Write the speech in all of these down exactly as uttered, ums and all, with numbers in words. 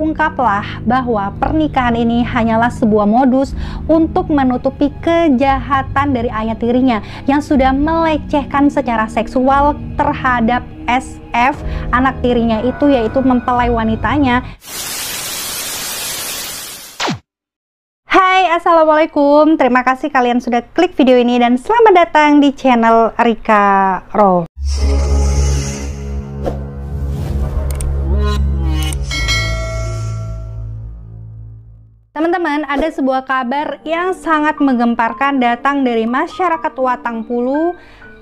Ungkaplah bahwa pernikahan ini hanyalah sebuah modus untuk menutupi kejahatan dari ayah tirinya yang sudah melecehkan secara seksual terhadap S F, anak tirinya itu, yaitu mempelai wanitanya. Hai, assalamualaikum, terima kasih kalian sudah klik video ini dan selamat datang di channel Rika Raw. Teman-teman, ada sebuah kabar yang sangat menggemparkan datang dari masyarakat Watang Pulu,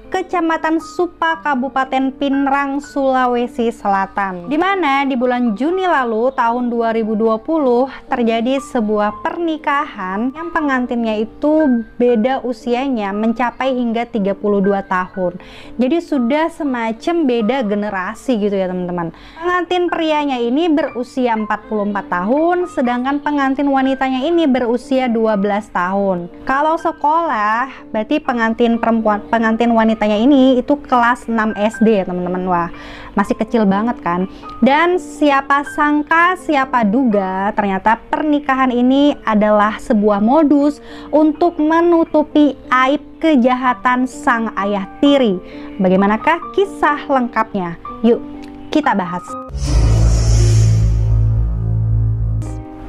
Kecamatan Supa, Kabupaten Pinrang, Sulawesi Selatan. Di mana di bulan Juni lalu tahun dua ribu dua puluh terjadi sebuah pernikahan yang pengantinnya itu beda usianya mencapai hingga tiga puluh dua tahun. Jadi sudah semacam beda generasi gitu ya teman-teman. Pengantin prianya ini berusia empat puluh empat tahun, sedangkan pengantin wanitanya ini berusia dua belas tahun. Kalau sekolah, berarti pengantin perempuan pengantin wanitanya ini itu kelas enam S D ya teman-teman. Wah, masih kecil banget kan. Dan siapa sangka, siapa duga, ternyata pernikahan ini adalah sebuah modus untuk menutupi aib kejahatan sang ayah tiri. Bagaimanakah kisah lengkapnya? Yuk, kita bahas.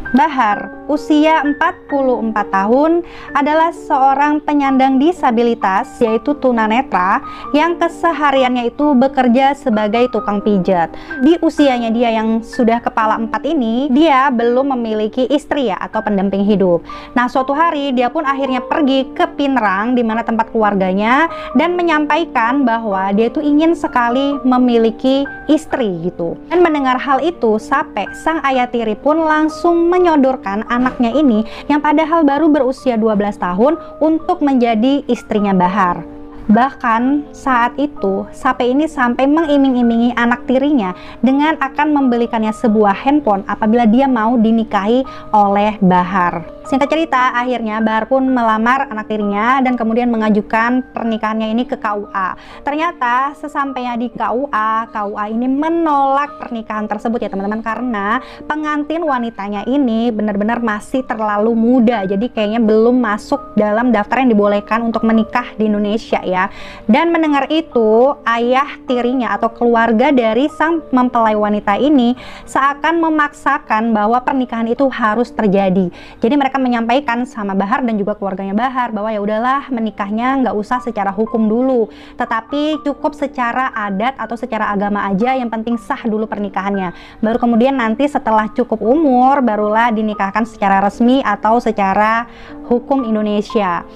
Bahar, usia empat puluh empat tahun, adalah seorang penyandang disabilitas, yaitu tunanetra, yang kesehariannya itu bekerja sebagai tukang pijat. Di usianya dia yang sudah kepala empat ini, dia belum memiliki istri ya, atau pendamping hidup. Nah, suatu hari dia pun akhirnya pergi ke Pinrang, di mana tempat keluarganya, dan menyampaikan bahwa dia itu ingin sekali memiliki istri gitu. Dan mendengar hal itu, Sappe, sang ayah tiri, pun langsung menyodorkan anaknya ini yang padahal baru berusia dua belas tahun untuk menjadi istrinya Bahar. Bahkan saat itu Sappe ini sampai mengiming-imingi anak tirinya dengan akan membelikannya sebuah handphone apabila dia mau dinikahi oleh Bahar. Singkat cerita, akhirnya Bahar pun melamar anak tirinya dan kemudian mengajukan pernikahannya ini ke K U A. Ternyata sesampainya di K U A, K U A ini menolak pernikahan tersebut ya teman-teman, karena pengantin wanitanya ini benar-benar masih terlalu muda. Jadi kayaknya belum masuk dalam daftar yang dibolehkan untuk menikah di Indonesia ya. Dan mendengar itu, ayah tirinya atau keluarga dari sang mempelai wanita ini seakan memaksakan bahwa pernikahan itu harus terjadi. Jadi mereka menyampaikan sama Bahar dan juga keluarganya Bahar bahwa ya udahlah, menikahnya nggak usah secara hukum dulu, tetapi cukup secara adat atau secara agama aja, yang penting sah dulu pernikahannya. Baru kemudian nanti setelah cukup umur barulah dinikahkan secara resmi atau secara hukum Indonesia.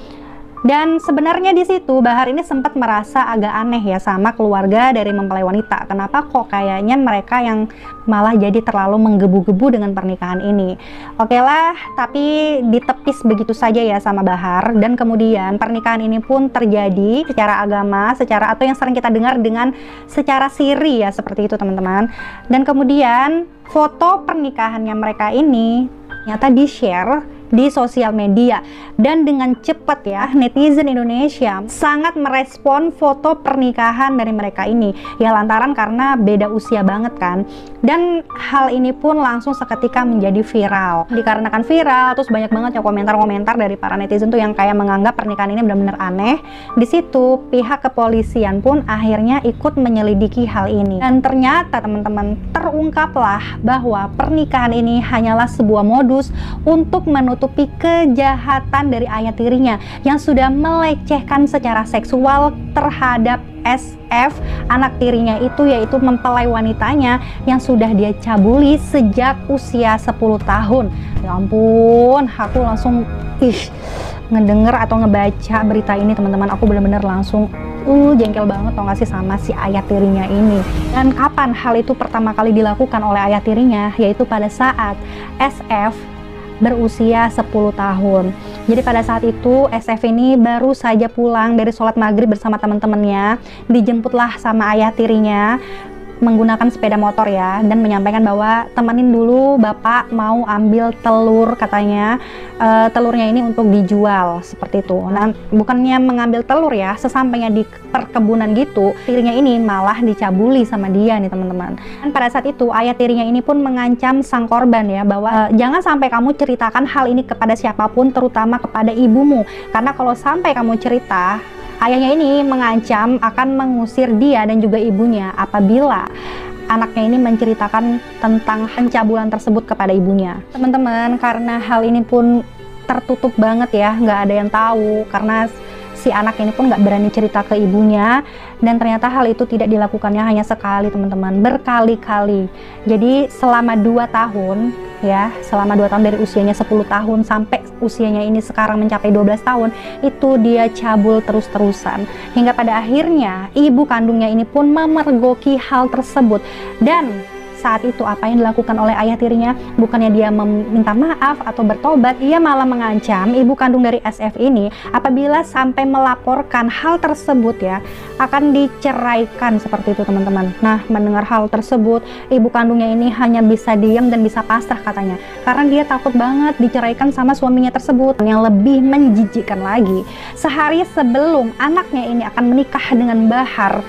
Dan sebenarnya di situ Bahar ini sempat merasa agak aneh ya sama keluarga dari mempelai wanita. Kenapa kok kayaknya mereka yang malah jadi terlalu menggebu-gebu dengan pernikahan ini? Oke lah, tapi ditepis begitu saja ya sama Bahar. Dan kemudian pernikahan ini pun terjadi secara agama, secara atau yang sering kita dengar dengan secara siri ya, seperti itu teman-teman. Dan kemudian foto pernikahannya mereka ini ternyata di-share di sosial media, dan dengan cepat ya netizen Indonesia sangat merespon foto pernikahan dari mereka ini ya, lantaran karena beda usia banget kan. Dan hal ini pun langsung seketika menjadi viral. Dikarenakan viral, terus banyak banget ya komentar-komentar dari para netizen tuh yang kayak menganggap pernikahan ini benar-benar aneh. Di situ pihak kepolisian pun akhirnya ikut menyelidiki hal ini, dan ternyata teman-teman terungkaplah bahwa pernikahan ini hanyalah sebuah modus untuk menutupi kejahatan dari ayah tirinya yang sudah melecehkan secara seksual terhadap S F, anak tirinya itu, yaitu mempelai wanitanya yang sudah dia cabuli sejak usia sepuluh tahun. Ya ampun, aku langsung ih ngedenger atau ngebaca berita ini teman-teman, aku bener-bener langsung Uh, jengkel banget tau gak sih sama si ayah tirinya ini. Dan kapan hal itu pertama kali dilakukan oleh ayah tirinya? Yaitu pada saat S F berusia sepuluh tahun. Jadi pada saat itu S F ini baru saja pulang dari sholat maghrib bersama teman-temannya. Dijemputlah sama ayah tirinya. menggunakan sepeda motor ya, dan menyampaikan bahwa temenin dulu bapak mau ambil telur katanya, e, telurnya ini untuk dijual seperti itu. Nah, bukannya mengambil telur ya, sesampainya di perkebunan gitu, tirinya ini malah dicabuli sama dia nih teman-teman. Dan pada saat itu ayah tirinya ini pun mengancam sang korban ya, bahwa e, jangan sampai kamu ceritakan hal ini kepada siapapun, terutama kepada ibumu, karena kalau sampai kamu cerita, ayahnya ini mengancam akan mengusir dia dan juga ibunya apabila anaknya ini menceritakan tentang pencabulan tersebut kepada ibunya. Teman-teman, karena hal ini pun tertutup banget ya, nggak ada yang tahu karena si anak ini pun nggak berani cerita ke ibunya, dan ternyata hal itu tidak dilakukannya hanya sekali teman-teman, berkali-kali. Jadi selama dua tahun ya, selama dua tahun dari usianya sepuluh tahun sampai usianya ini sekarang mencapai dua belas tahun, itu dia cabul terus-terusan. Hingga pada akhirnya ibu kandungnya ini pun memergoki hal tersebut. Dan saat itu apa yang dilakukan oleh ayah tirinya, bukannya dia meminta maaf atau bertobat, ia malah mengancam ibu kandung dari S F ini apabila sampai melaporkan hal tersebut ya, akan diceraikan seperti itu teman-teman. Nah, mendengar hal tersebut, ibu kandungnya ini hanya bisa diam dan bisa pasrah katanya, karena dia takut banget diceraikan sama suaminya tersebut. Yang lebih menjijikkan lagi, sehari sebelum anaknya ini akan menikah dengan Bahar,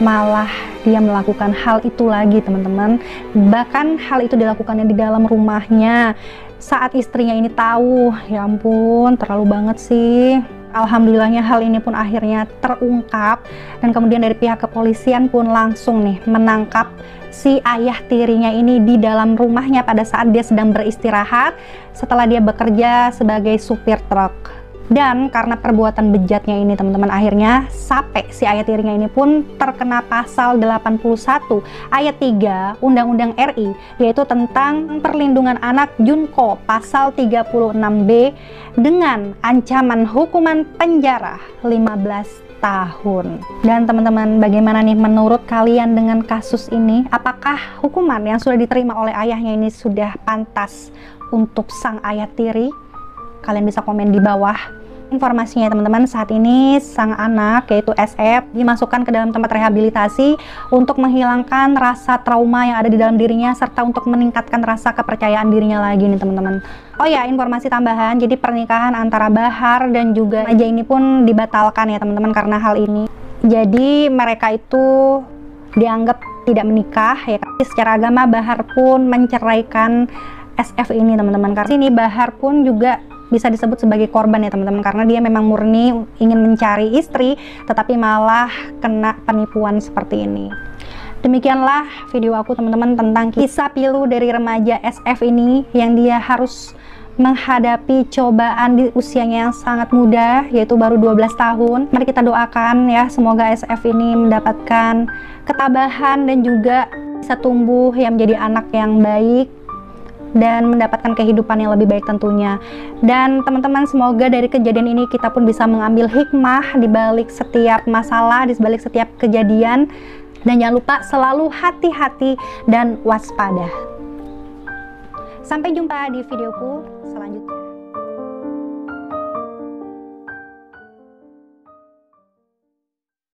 malah dia melakukan hal itu lagi teman-teman. Bahkan hal itu dilakukannya di dalam rumahnya. Saat istrinya ini tahu, ya ampun, terlalu banget sih. Alhamdulillahnya hal ini pun akhirnya terungkap, dan kemudian dari pihak kepolisian pun langsung nih menangkap si ayah tirinya ini di dalam rumahnya pada saat dia sedang beristirahat setelah dia bekerja sebagai supir truk. Dan karena perbuatan bejatnya ini teman-teman, akhirnya Sappe si ayah tirinya ini pun terkena pasal delapan puluh satu ayat tiga Undang-Undang R I, yaitu tentang perlindungan anak Junko pasal tiga puluh enam B dengan ancaman hukuman penjara lima belas tahun. Dan teman-teman, bagaimana nih menurut kalian dengan kasus ini? Apakah hukuman yang sudah diterima oleh ayahnya ini sudah pantas untuk sang ayah tiri? Kalian bisa komen di bawah. Informasinya teman-teman, saat ini sang anak yaitu S F dimasukkan ke dalam tempat rehabilitasi untuk menghilangkan rasa trauma yang ada di dalam dirinya, serta untuk meningkatkan rasa kepercayaan dirinya lagi nih teman-teman. Oh ya, informasi tambahan, jadi pernikahan antara Bahar dan juga Aja ini pun dibatalkan ya teman-teman karena hal ini. Jadi mereka itu dianggap tidak menikah ya. Secara agama Bahar pun menceraikan S F ini teman-teman, karena ini Bahar pun juga bisa disebut sebagai korban ya teman-teman, karena dia memang murni ingin mencari istri tetapi malah kena penipuan seperti ini. Demikianlah video aku teman-teman tentang kisah pilu dari remaja S F ini, yang dia harus menghadapi cobaan di usianya yang sangat muda, yaitu baru dua belas tahun. Mari kita doakan ya, semoga S F ini mendapatkan ketabahan dan juga bisa tumbuh yang menjadi anak yang baik dan mendapatkan kehidupan yang lebih baik tentunya. Dan teman-teman, semoga dari kejadian ini kita pun bisa mengambil hikmah di balik setiap masalah, di balik setiap kejadian. Dan jangan lupa selalu hati-hati dan waspada. Sampai jumpa di videoku.